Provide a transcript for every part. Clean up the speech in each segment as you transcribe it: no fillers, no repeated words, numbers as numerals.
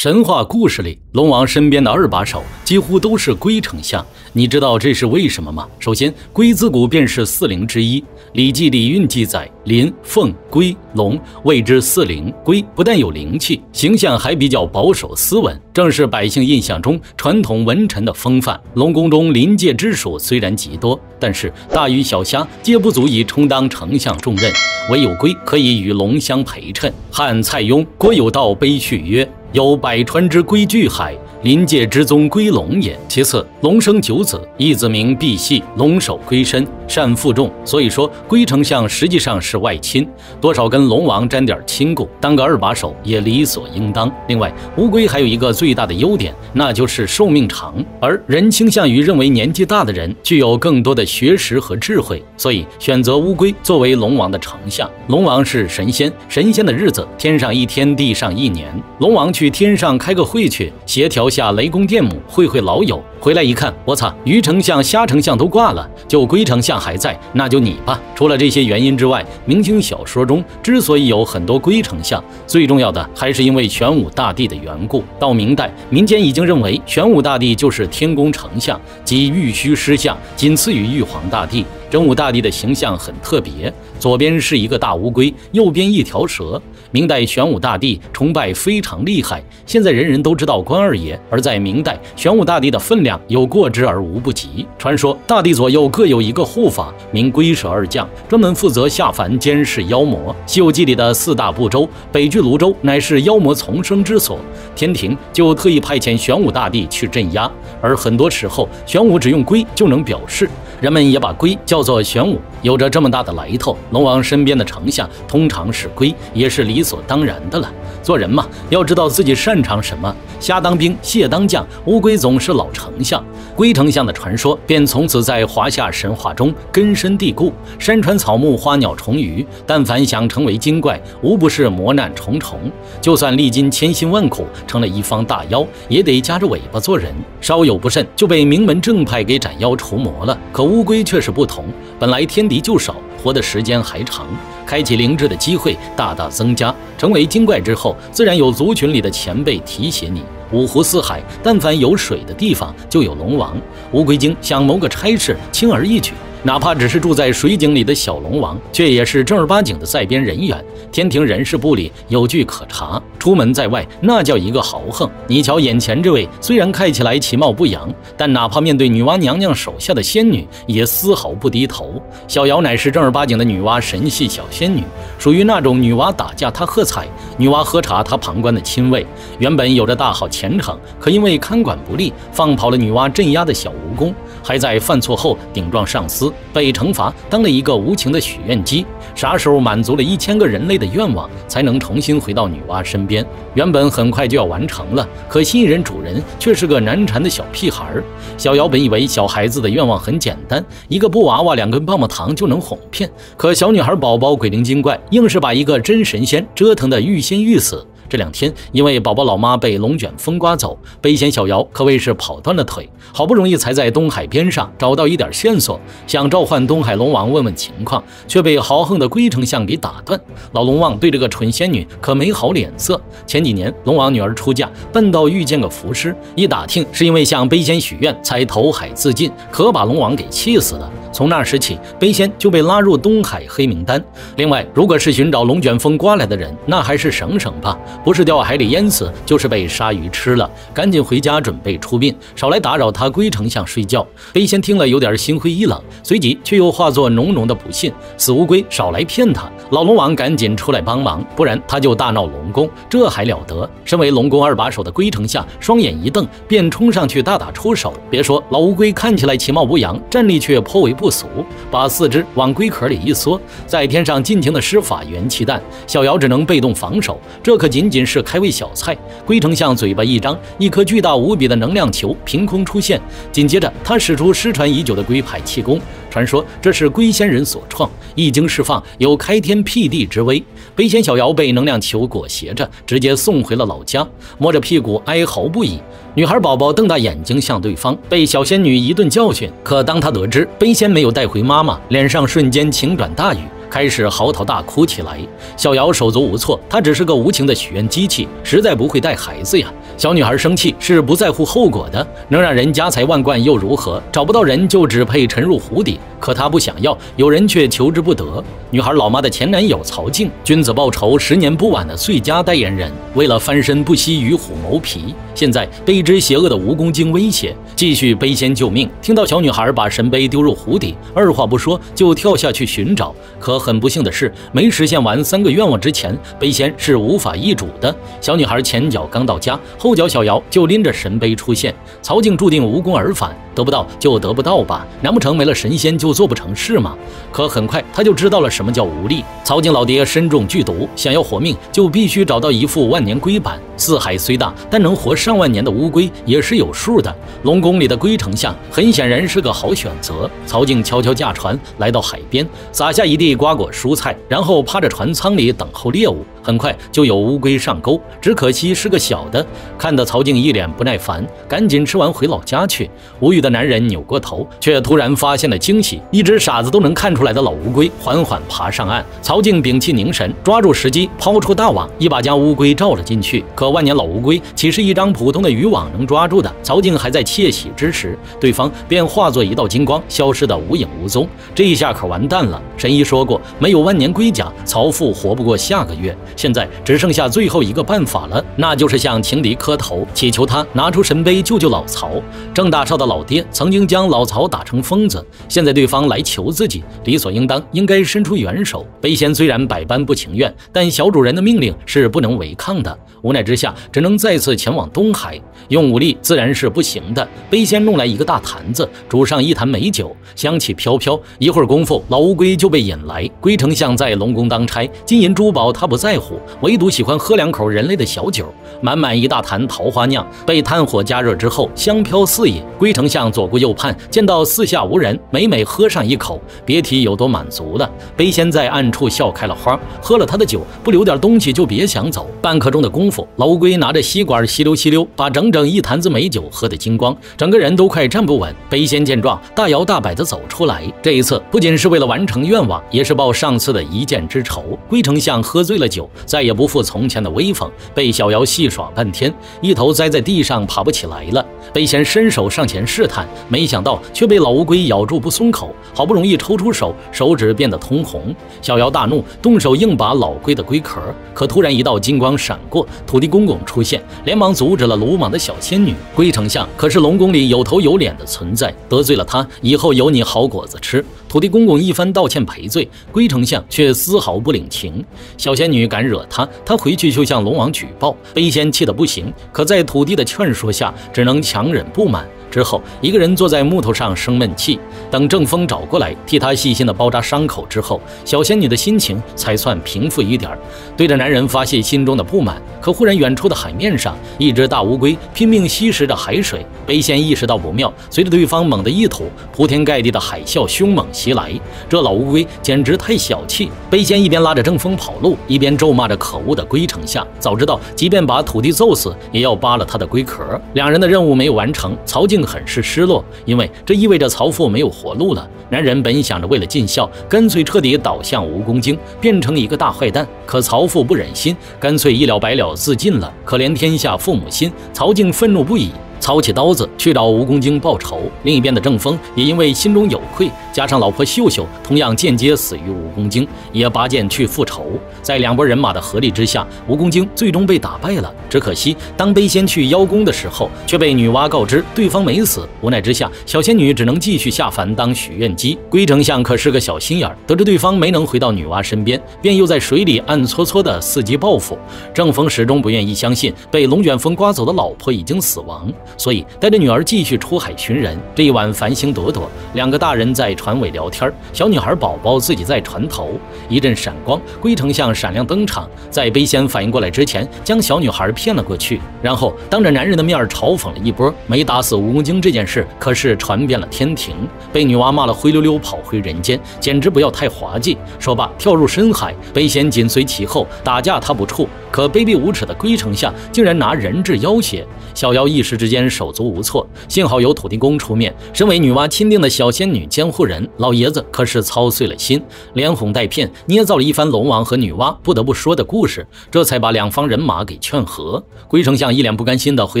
神话故事里，龙王身边的二把手几乎都是龟丞相，你知道这是为什么吗？首先，龟子骨便是四灵之一，《礼记·礼运》记载：“麟、凤、龟、龙，谓之四灵。”龟不但有灵气，形象还比较保守斯文，正是百姓印象中传统文臣的风范。龙宫中临界之属虽然极多，但是大鱼小虾皆不足以充当丞相重任，唯有龟可以与龙相陪衬。汉蔡邕、郭有道碑序曰： 有百川之龟聚海，临界之宗龟龙也。其次，龙生九子，一子名赑屃，龙首龟身，善负重。所以说，龟丞相实际上是外亲，多少跟龙王沾点亲故，当个二把手也理所应当。另外，乌龟还有一个最大的优点，那就是寿命长，而人倾向于认为年纪大的人具有更多的学识和智慧，所以选择乌龟作为龙王的丞相。龙王是神仙，神仙的日子天上一天，地上一年。龙王去天上开个会去，协调下雷公电母，会会老友。回来一看，我擦，鱼丞相、虾丞相都挂了，就龟丞相还在，那就你吧。除了这些原因之外，明清小说中之所以有很多龟丞相，最重要的还是因为玄武大帝的缘故。到明代，民间已经认为玄武大帝就是天宫丞相，即玉虚师相，仅次于玉皇大帝。真武大帝的形象很特别，左边是一个大乌龟，右边一条蛇。明代玄武大帝崇拜非常厉害，现在人人都知道关二爷，而在明代，玄武大帝的分量有过之而无不及。传说大帝左右各有一个护法，名龟蛇二将，专门负责下凡监视妖魔。《西游记》里的四大部洲，北俱泸州乃是妖魔丛生之所，天庭就特意派遣玄武大帝去镇压。而很多时候，玄武只用龟就能表示，人们也把龟叫做玄武，有着这么大的来头。龙王身边的丞相通常是龟，也是理所当然的了。做人嘛，要知道自己擅长什么。虾当兵，蟹当将，乌龟总是老丞相。龟丞相的传说便从此在华夏神话中根深蒂固。山川草木、花鸟虫鱼，但凡想成为精怪，无不是磨难重重。就算历经千辛万苦成了一方大妖，也得夹着尾巴做人，稍有不慎就被名门正派给斩妖除魔了。可乌龟却是不同，本来天敌就少，活的时间还长，开启灵智的机会大大增加。成为精怪之后，自然有族群里的前辈提携你。五湖四海，但凡有水的地方就有龙王。乌龟精想谋个差事，轻而易举。哪怕只是住在水井里的小龙王，却也是正儿八经的在编人员。天庭人事部里有据可查，出门在外那叫一个豪横。你瞧眼前这位，虽然看起来其貌不扬，但哪怕面对女娲娘娘手下的仙女，也丝毫不低头。小瑶乃是正儿八经的女娲神系小仙女，属于那种女娲打架她喝彩，女娲喝茶她旁观的亲卫。原本有着大好前程，可因为看管不力，放跑了女娲镇压的小蜈蚣，还在犯错后顶撞上司，被惩罚，当了一个无情的许愿鸡。啥时候满足了1000个人类的愿望，才能重新回到女娲身边？原本很快就要完成了，可新人主人却是个难缠的小屁孩。小瑶本以为小孩子的愿望很简单，一个布娃娃、2根棒棒糖就能哄骗，可小女孩宝宝鬼灵精怪，硬是把一个真神仙折腾得欲仙欲死。这2天，因为宝宝老妈被龙卷风刮走，悲险小瑶可谓是跑断了腿，好不容易才在东海边上找到一点线索，想召唤东海龙王问问情况，却被豪横的龟丞相给打断。老龙王对这个蠢仙女可没好脸色。前几年龙王女儿出嫁，半道遇见个浮尸，一打听是因为向悲仙许愿才投海自尽，可把龙王给气死了。从那时起，悲仙就被拉入东海黑名单。另外，如果是寻找龙卷风刮来的人，那还是省省吧，不是掉海里淹死，就是被鲨鱼吃了，赶紧回家准备出殡，少来打扰他龟丞相睡觉。悲仙听了有点心灰意冷，随即却又化作浓浓的不信，死乌龟少来骗他。老龙王赶紧出来帮忙，不然他就大闹龙宫，这还了得？身为龙宫二把手的龟丞相双眼一瞪，便冲上去大打出手。别说老乌龟看起来其貌不扬，战力却颇为不俗，把4肢往龟壳里一缩，在天上尽情的施法元气弹。小瑶只能被动防守，这可仅是开胃小菜。龟丞相嘴巴一张，一颗巨大无比的能量球凭空出现，紧接着他使出失传已久的龟派气功。传说这是龟仙人所创，一经释放有开天辟地之威。悲仙小瑶被能量球裹挟着，直接送回了老家，摸着屁股哀嚎不已。女孩宝宝瞪大眼睛向对方，被小仙女一顿教训。可当她得知悲仙没有带回妈妈，脸上瞬间晴转大雨，开始嚎啕大哭起来。小瑶手足无措，她只是个无情的许愿机器，实在不会带孩子呀。小女孩生气是不在乎后果的，能让人家财万贯又如何？找不到人就只配沉入湖底。可她不想要，有人却求之不得。女孩老妈的前男友曹静，君子报仇10年不晚的最佳代言人，为了翻身不惜与虎谋皮，现在被一只邪恶的蜈蚣精威胁，继续背仙救命。听到小女孩把神杯丢入湖底，二话不说就跳下去寻找。可很不幸的是，没实现完3个愿望之前，背仙是无法易主的。小女孩前脚刚到家，后脚小瑶就拎着神杯出现。曹静注定无功而返，得不到就得不到吧，难不成没了神仙就做不成事吗？可很快他就知道了什么叫无力。曹静老爹身中剧毒，想要活命就必须找到一副万年龟板。四海虽大，但能活上万年的乌龟也是有数的。龙宫里的龟丞相很显然是个好选择。曹静悄悄驾船来到海边，撒下一地瓜果蔬菜，然后趴着船舱里等候猎物。很快就有乌龟上钩，只可惜是个小的。看得曹静一脸不耐烦，赶紧吃完回老家去。无语的男人扭过头，却突然发现了惊喜，一只傻子都能看出来的老乌龟缓缓爬上岸。曹静屏气凝神，抓住时机抛出大网，一把将乌龟罩了进去。可万年老乌龟岂是一张普通的渔网能抓住的？曹静还在窃喜之时，对方便化作一道金光消失得无影无踪。这一下可完蛋了，神医说过没有万年龟甲，曹父活不过下个月。现在只剩下最后一个办法了，那就是向情敌磕头，祈求他拿出神杯救救老曹。郑大少的老爹曾经将老曹打成疯子，现在对方来求自己，理所应当应该伸出援手。背仙虽然百般不情愿，但小主人的命令是不能违抗的，无奈之下只能再次前往东海。用武力自然是不行的，背仙弄来一个大坛子，煮上一坛美酒，香气飘飘。一会儿功夫，老乌龟就被引来。龟丞相在龙宫当差，金银珠宝他不在乎，唯独喜欢喝2口人类的小酒。满满一大坛桃花酿被炭火加热之后，香飘四野。龟丞相左顾右盼，见到四下无人，每每喝上1口，别提有多满足了。背仙在暗处笑开了花，喝了他的酒不留点东西就别想走。半刻钟的功夫，老乌龟拿着吸管吸溜吸溜，把整整一坛子美酒喝得精光，整个人都快站不稳。背仙见状，大摇大摆地走出来。这一次不仅是为了完成愿望，也是报上次的一箭之仇。龟丞相喝醉了酒，再也不复从前的威风，被小瑶戏耍半天，一头栽在地上爬不起来了。背仙伸手上前试探，没想到却被老乌龟咬住不松口，好不容易抽出手，手指变得通红。小瑶大怒，动手硬拔老龟的龟壳，可突然一道金光闪过，土地公公出现，连忙阻止了鲁莽的小仙女。龟丞相可是龙宫里有头有脸的存在，得罪了他以后有你好果子吃。土地公公一番道歉赔罪，龟丞相却丝毫不领情。小仙女敢惹他，他回去就向龙王举报。背仙气得不行，可在土地的劝说下，只能强忍不满。之后一个人坐在木头上生闷气，等郑风找过来替他细心的包扎伤口之后，小仙女的心情才算平复一点，对着男人发泄心中的不满。可忽然远处的海面上，一只大乌龟拼命吸食着海水。背仙意识到不妙，随着对方猛地一吐，铺天盖地的海啸凶猛袭来。这老乌龟简直太小气。背仙一边拉着郑风跑路，一边咒骂着可恶的龟丞相，早知道即便把土地揍死也要扒了他的龟壳。两人的任务没完成，曹静很是失落，因为这意味着曹父没有活路了。男人本想着为了尽孝，干脆彻底倒向蜈蚣精，变成一个大坏蛋。可曹父不忍心，干脆一了百了自尽了。可怜天下父母心，曹静愤怒不已，操起刀子去找蜈蚣精报仇。另一边的郑风也因为心中有愧，加上老婆秀秀同样间接死于蜈蚣精，也拔剑去复仇。在两拨人马的合力之下，蜈蚣精最终被打败了。只可惜当背仙去邀功的时候，却被女娲告知对方没死。无奈之下，小仙女只能继续下凡当许愿机。龟丞相可是个小心眼，得知对方没能回到女娲身边，便又在水里暗搓搓的伺机报复。郑风始终不愿意相信被龙卷风刮走的老婆已经死亡，所以带着女儿继续出海寻人。这一晚繁星朵朵，两个大人在船尾聊天，小女孩宝宝自己在船头。一阵闪光，龟丞相闪亮登场，在背仙反应过来之前，将小女孩骗了过去，然后当着男人的面嘲讽了一波。没打死蜈蚣精这件事可是传遍了天庭，被女娲骂了灰溜溜跑回人间，简直不要太滑稽。说罢跳入深海，背仙紧随其后，打架他不怵。可卑鄙无耻的龟丞相竟然拿人质要挟，小妖一时之间间手足无措。幸好有土地公出面，身为女娲钦定的小仙女监护人，老爷子可是操碎了心，连哄带骗，捏造了一番龙王和女娲不得不说的故事，这才把两方人马给劝和。龟丞相一脸不甘心地回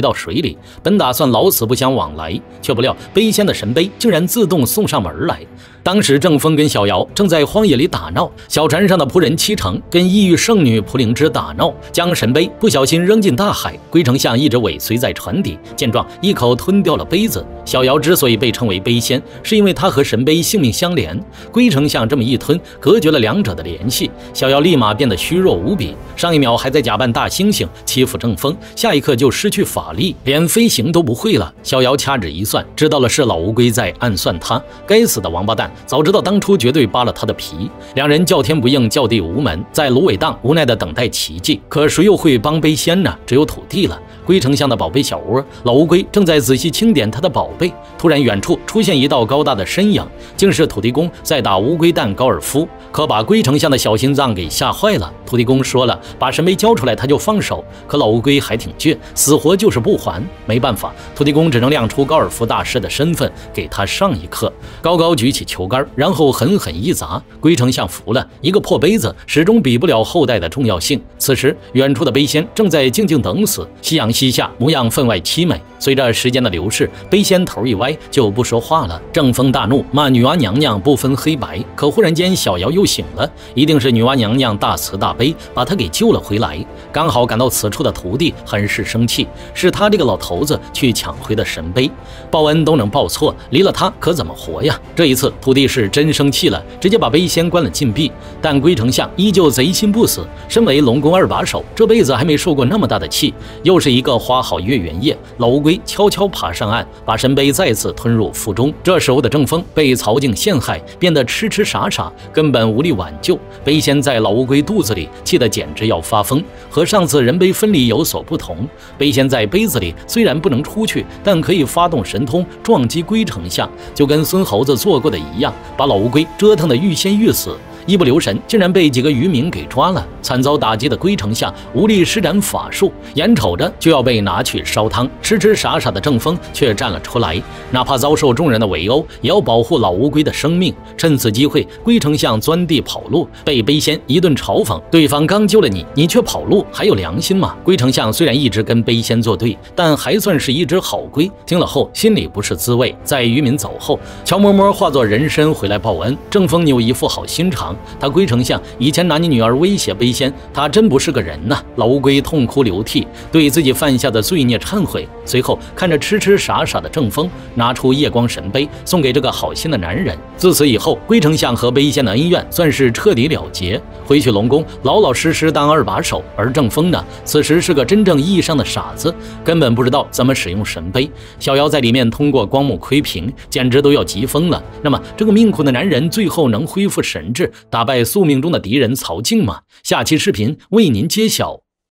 到水里，本打算老死不相往来，却不料背仙的神杯竟然自动送上门来。当时郑风跟小瑶正在荒野里打闹，小船上的仆人七成跟异域圣女蒲灵芝打闹，将神杯不小心扔进大海。龟丞相一直尾随在船底，见状一口吞掉了杯子。小瑶之所以被称为杯仙，是因为她和神杯性命相连。龟丞相这么一吞，隔绝了两者的联系，小瑶立马变得虚弱无比。上一秒还在假扮大猩猩欺负郑风，下一刻就失去法力，连飞行都不会了。小瑶掐指一算，知道了是老乌龟在暗算他。该死的王八蛋，早知道当初绝对扒了他的皮。两人叫天不应，叫地无门，在芦苇荡无奈地等待奇迹。可谁又会帮杯仙呢？只有土地了。龟丞相的宝贝小窝，老乌龟正在仔细清点他的宝贝。突然，远处出现一道高大的身影，竟是土地公在打乌龟蛋高尔夫，可把龟丞相的小心脏给吓坏了。土地公说了，把神杯交出来他就放手，可老乌龟还挺倔，死活就是不还。没办法，土地公只能亮出高尔夫大师的身份给他上一课。高高举起球杆，然后狠狠一砸。龟丞相服了，一个破杯子始终比不了后代的重要性。此时，远处的杯仙正在静静等死，夕阳西下，模样分外凄美。随着时间的流逝，杯仙头一歪就不说话了。郑风大怒，骂女娲娘娘不分黑白。可忽然间，小瑶又醒了，一定是女娲娘娘大慈大悲，把她给救了回来。刚好赶到此处的徒弟很是生气，是他这个老头子去抢回的神杯，报恩都能报错，离了他可怎么活呀？这一次徒弟是真生气了，直接把杯仙关了禁闭。但龟丞相依旧贼心不死，身为龙宫二把手，这辈子还没受过那么大的气。又是一个花好月圆夜，老乌龟悄悄爬上岸，把神杯再次吞入腹中。这时候的郑风被曹静陷害，变得痴痴傻傻，根本无力挽救。杯仙在老乌龟肚子里气得简直要发疯。和上次人杯分离有所不同，杯仙在杯子里虽然不能出去，但可以发动神通撞击龟丞相，就跟孙猴子做过的一样，把老乌龟折腾得欲仙欲死。一不留神，竟然被几个渔民给抓了。惨遭打击的龟丞相无力施展法术，眼瞅着就要被拿去烧汤。痴痴傻傻的郑风却站了出来，哪怕遭受众人的围殴，也要保护老乌龟的生命。趁此机会，龟丞相钻地跑路，被杯仙一顿嘲讽。对方刚救了你，你却跑路，还有良心吗？龟丞相虽然一直跟杯仙作对，但还算是一只好龟。听了后心里不是滋味。在渔民走后，乔嬷嬷化作人参回来报恩。郑风有一副好心肠，他龟丞相以前拿你女儿威胁杯仙，他真不是个人呐！老乌龟痛哭流涕，对自己犯下的罪孽忏悔。随后看着痴痴傻傻的郑风，拿出夜光神杯送给这个好心的男人。自此以后，龟丞相和杯仙的恩怨算是彻底了结。回去龙宫，老老实实当二把手。而郑风呢，此时是个真正意义上的傻子，根本不知道怎么使用神杯。小瑶在里面通过光幕窥屏，简直都要急疯了。那么这个命苦的男人最后能恢复神智，打败宿命中的敌人曹静吗？下期视频为您揭晓。